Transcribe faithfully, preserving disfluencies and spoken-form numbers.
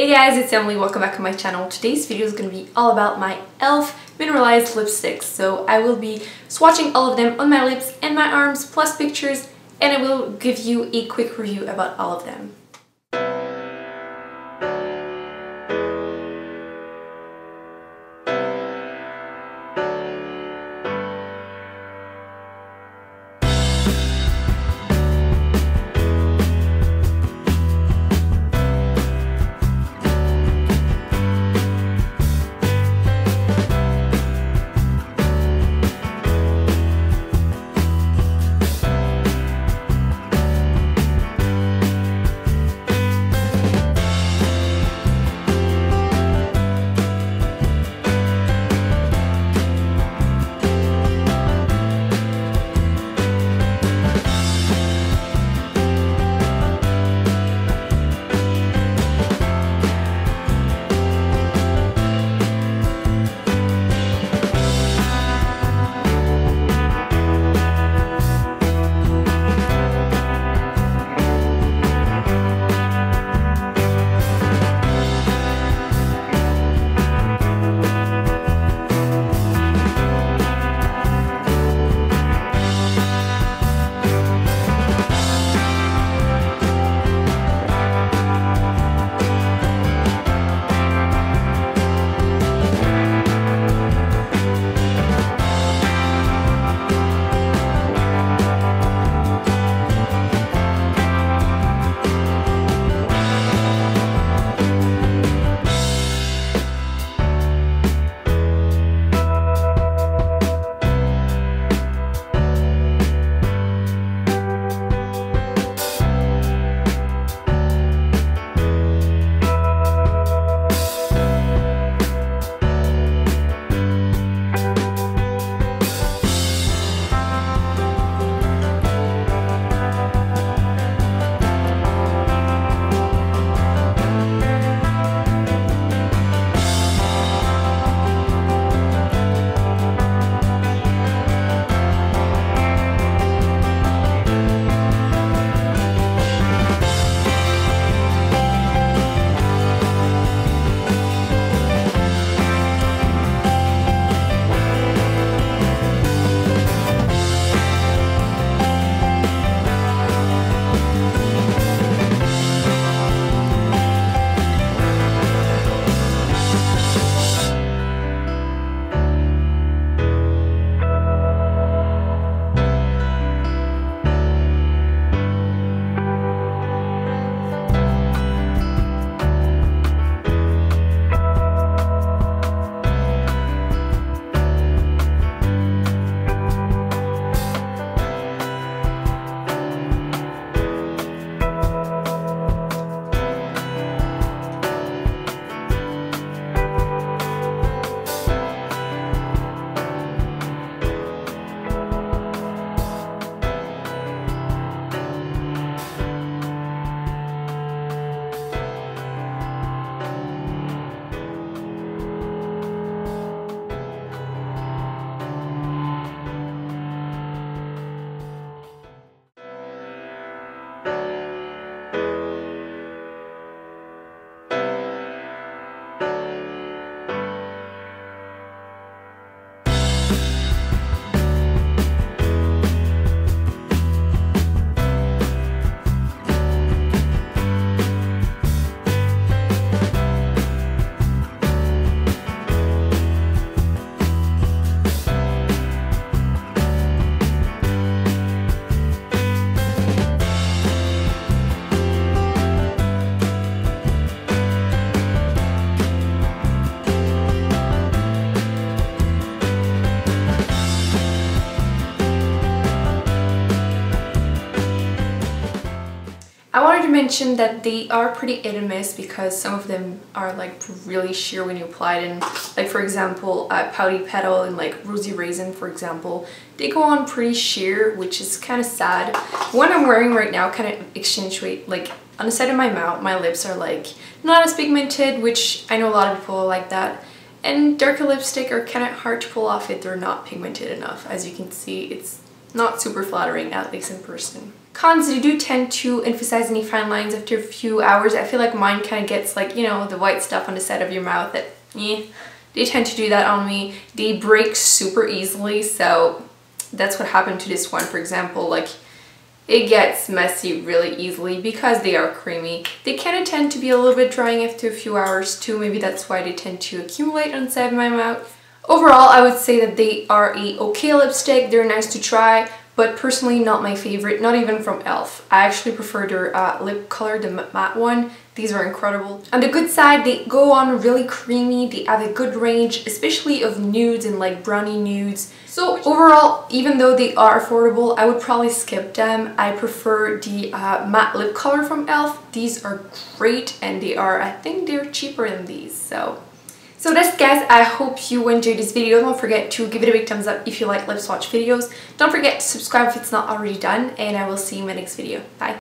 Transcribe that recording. Hey guys, it's Emily, welcome back to my channel. Today's video is going to be all about my E L F mineralized lipsticks. So I will be swatching all of them on my lips and my arms, plus pictures, and I will give you a quick review about all of them. Mention that they are pretty hit and miss because some of them are like really sheer when you apply it, and like for example uh, Pouty Petal and like Rosy Raisin, for example, they go on pretty sheer, which is kind of sad. One I'm wearing right now kind of accentuate, like on the side of my mouth my lips are like not as pigmented, which I know a lot of people are like that, and darker lipstick are kind of hard to pull off if they're not pigmented enough. As you can see, it's not super flattering, at least in person. Cons, they do tend to emphasize any fine lines after a few hours. I feel like mine kind of gets like, you know, the white stuff on the side of your mouth. That, eh, they tend to do that on me. They break super easily, so that's what happened to this one, for example. Like, it gets messy really easily because they are creamy. They kind of tend to be a little bit drying after a few hours too. Maybe that's why they tend to accumulate on the side of my mouth. Overall, I would say that they are a okay lipstick. They're nice to try, but personally not my favorite, not even from E L F. I actually prefer their uh, lip color, the matte one. These are incredible. On the good side, they go on really creamy. They have a good range, especially of nudes and like brownie nudes. So overall, even though they are affordable, I would probably skip them. I prefer the uh, matte lip color from E L F. These are great, and they are, I think they're cheaper than these, so... So that's, guys, I hope you enjoyed this video. Don't forget to give it a big thumbs up if you like lip swatch videos. Don't forget to subscribe if it's not already done, and I will see you in my next video. Bye!